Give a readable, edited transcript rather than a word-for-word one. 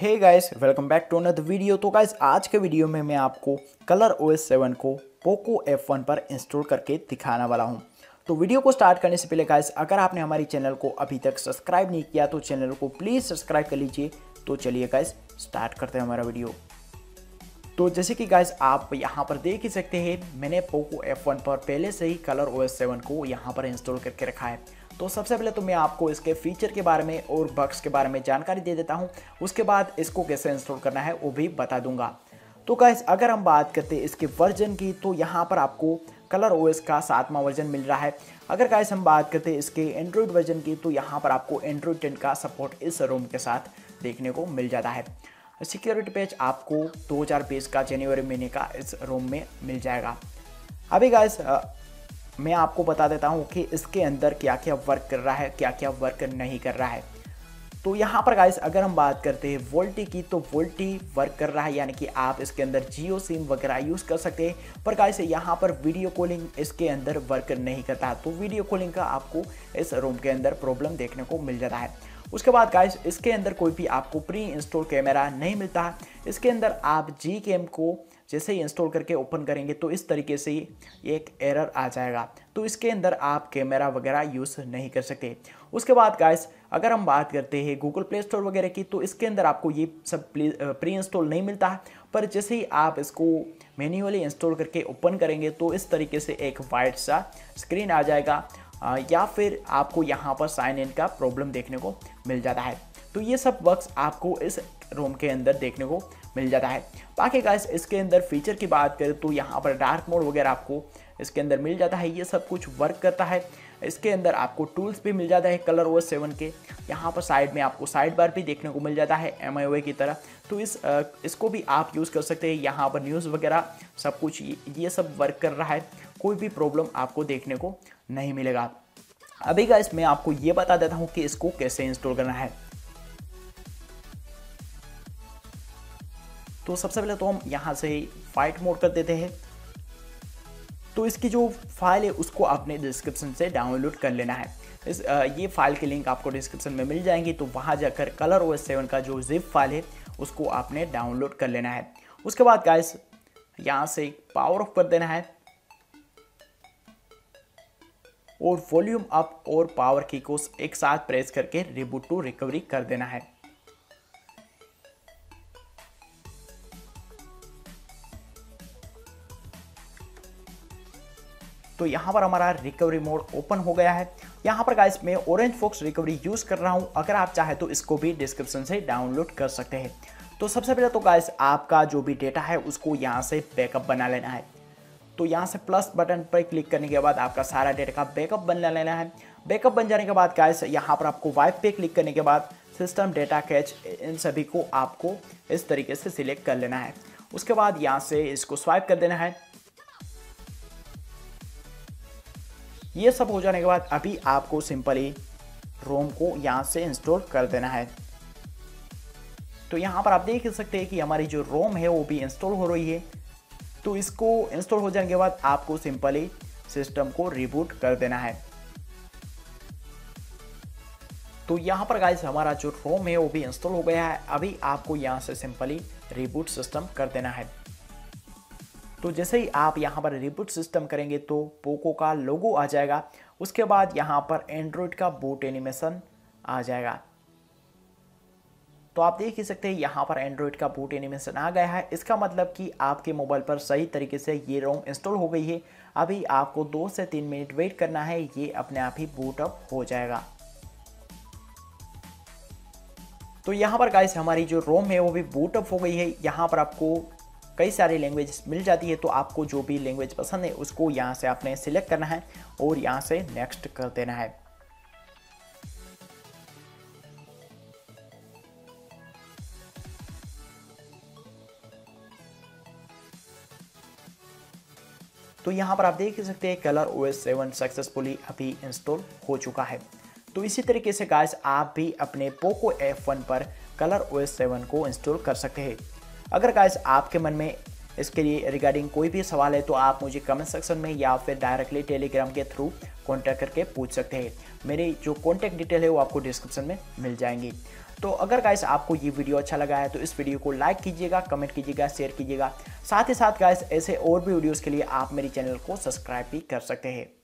Hey guys, welcome back to another video. तो guys, आज के वीडियो में मैं आपको ColorOS 7 को Poco F1 पर इंस्टॉल करके दिखाने वाला हूं। तो वीडियो को स्टार्ट करने से पहले गाइस, अगर आपने हमारी चैनल को अभी तक सब्सक्राइब नहीं किया तो चैनल को प्लीज़ सब्सक्राइब कर लीजिए। तो चलिए गाइस, स्टार्ट करते हैं हमारा वीडियो। तो जैसे कि गाइस आप यहाँ पर देख ही सकते हैं, मैंने Poco F1 पर पहले से ही ColorOS 7 को यहाँ पर इंस्टॉल करके रखा है। तो सबसे पहले तो मैं आपको इसके फीचर के बारे में और बग्स के बारे में जानकारी दे देता हूँ, उसके बाद इसको कैसे इंस्टॉल करना है वो भी बता दूंगा। तो गाइस, अगर हम बात करते हैं इसके वर्जन की, तो यहाँ पर आपको ColorOS का 7वां वर्जन मिल रहा है। अगर गाइस हम बात करते हैं इसके एंड्रॉयड वर्जन की, तो यहाँ पर आपको एंड्रॉयड 10 का सपोर्ट इस रोम के साथ देखने को मिल जाता है। सिक्योरिटी पैच आपको 2020 का जनवरी महीने का इस रोम में मिल जाएगा। अभी गाइस मैं आपको बता देता हूँ कि इसके अंदर क्या क्या वर्क कर रहा है, क्या क्या वर्क नहीं कर रहा है। तो यहाँ पर गाइस अगर हम बात करते हैं वोल्टी की, तो वोल्टी वर्क कर रहा है, यानी कि आप इसके अंदर जियो सिम वगैरह यूज़ कर सकते हैं। पर गाइस यहाँ पर वीडियो कॉलिंग इसके अंदर वर्क नहीं करता, तो वीडियो कॉलिंग का आपको इस रोम के अंदर प्रॉब्लम देखने को मिल जाता है। उसके बाद गाइस इसके अंदर कोई भी आपको प्री इंस्टॉल कैमरा नहीं मिलता। इसके अंदर आप जी कैम को जैसे ही इंस्टॉल करके ओपन करेंगे तो इस तरीके से एक एरर आ जाएगा, तो इसके अंदर आप कैमरा वगैरह यूज़ नहीं कर सकते। उसके बाद गाइस अगर हम बात करते हैं गूगल प्ले स्टोर वगैरह की, तो इसके अंदर आपको ये सब प्री इंस्टॉल नहीं मिलता है। पर जैसे ही आप इसको मैन्युअली इंस्टॉल करके ओपन करेंगे तो इस तरीके से एक वाइट सा स्क्रीन आ जाएगा, या फिर आपको यहाँ पर साइन इन का प्रॉब्लम देखने को मिल जाता है। तो ये सब बग्स आपको इस रोम के अंदर देखने को मिल जाता है। बाकी गाइस इसके अंदर फीचर की बात करें तो यहाँ पर डार्क मोड वगैरह आपको इसके अंदर मिल जाता है, ये सब कुछ वर्क करता है। इसके अंदर आपको टूल्स भी मिल जाता है ColorOS 7 के। यहाँ पर साइड में आपको साइड बार भी देखने को मिल जाता है MIUI की तरह, तो इसको भी आप यूज़ कर सकते हैं। यहाँ पर न्यूज़ वगैरह सब कुछ ये सब वर्क कर रहा है, कोई भी प्रॉब्लम आपको देखने को नहीं मिलेगा। अभी गाइस मैं आपको ये बता देता हूँ कि इसको कैसे इंस्टॉल करना है। तो सबसे पहले तो हम यहाँ से फाइट मोड कर देते हैं। तो इसकी जो फाइल है उसको आपने डिस्क्रिप्शन से डाउनलोड कर लेना है। ये फाइल की लिंक आपको डिस्क्रिप्शन में मिल जाएंगी, तो वहाँ जाकर ColorOS 7 का जो जिप फाइल है उसको आपने डाउनलोड कर लेना है। उसके बाद गाइस यहाँ से पावर ऑफ कर देना है और वॉल्यूम अप और पावर की को एक साथ प्रेस करके रिबूट टू रिकवरी कर देना है। तो यहाँ पर हमारा रिकवरी मोड ओपन हो गया है। यहाँ पर गाइस मैं ऑरेंज फॉक्स रिकवरी यूज़ कर रहा हूँ, अगर आप चाहे तो इसको भी डिस्क्रिप्शन से डाउनलोड कर सकते हैं। तो सबसे पहले तो गाइस आपका जो भी डेटा है उसको यहाँ से बैकअप बना लेना है। तो यहाँ से प्लस बटन पर क्लिक करने के बाद आपका सारा डेटा का बैकअप बना लेना है। बैकअप बन जाने के बाद गाइस यहाँ पर आपको वाइप पे क्लिक करने के बाद सिस्टम डेटा कैच इन सभी को आपको इस तरीके से सिलेक्ट कर लेना है। उसके बाद यहाँ से इसको स्वाइप कर देना है। ये सब हो जाने के बाद अभी आपको सिंपली रोम को यहाँ से इंस्टॉल कर देना है। तो यहाँ पर आप देख सकते हैं कि हमारी जो रोम है वो भी इंस्टॉल हो रही है। तो इसको इंस्टॉल हो जाने के बाद आपको सिंपली सिस्टम को रिबूट कर देना है। तो यहाँ पर गाइस हमारा जो रोम है वो भी इंस्टॉल हो गया है। अभी आपको यहाँ से सिंपली रिबूट सिस्टम कर देना है। तो जैसे ही आप यहाँ पर रिबूट सिस्टम करेंगे तो पोको का लोगो आ जाएगा। उसके बाद यहाँ पर एंड्रॉयड का बूट एनिमेशन आ जाएगा। तो आप देख ही सकते हैं यहाँ पर एंड्रॉयड का बूट एनिमेशन आ गया है। इसका मतलब कि आपके मोबाइल पर सही तरीके से ये रोम इंस्टॉल हो गई है। अभी आपको 2 से 3 मिनट वेट करना है, ये अपने आप ही बूट अप हो जाएगा। तो यहाँ पर गाइस हमारी जो रोम है वो भी बूट अप हो गई है। यहाँ पर आपको कई सारी लैंग्वेज मिल जाती है, तो आपको जो भी लैंग्वेज पसंद है उसको यहाँ से आपने सिलेक्ट करना है और यहाँ से नेक्स्ट कर देना है। तो यहाँ पर आप देख सकते हैं ColorOS 7 सक्सेसफुली अभी इंस्टॉल हो चुका है। तो इसी तरीके से गाइस आप भी अपने Poco F1 पर ColorOS 7 को इंस्टॉल कर सकते हैं। अगर गाइस आपके मन में इसके लिए रिगार्डिंग कोई भी सवाल है तो आप मुझे कमेंट सेक्शन में या फिर डायरेक्टली टेलीग्राम के थ्रू कांटेक्ट करके पूछ सकते हैं। मेरी जो कांटेक्ट डिटेल है वो आपको डिस्क्रिप्शन में मिल जाएंगी। तो अगर गाइस आपको ये वीडियो अच्छा लगा है तो इस वीडियो को लाइक कीजिएगा, कमेंट कीजिएगा, शेयर कीजिएगा। साथ ही साथ गाइस ऐसे और भी वीडियोज़ के लिए आप मेरे चैनल को सब्सक्राइब भी कर सकते हैं।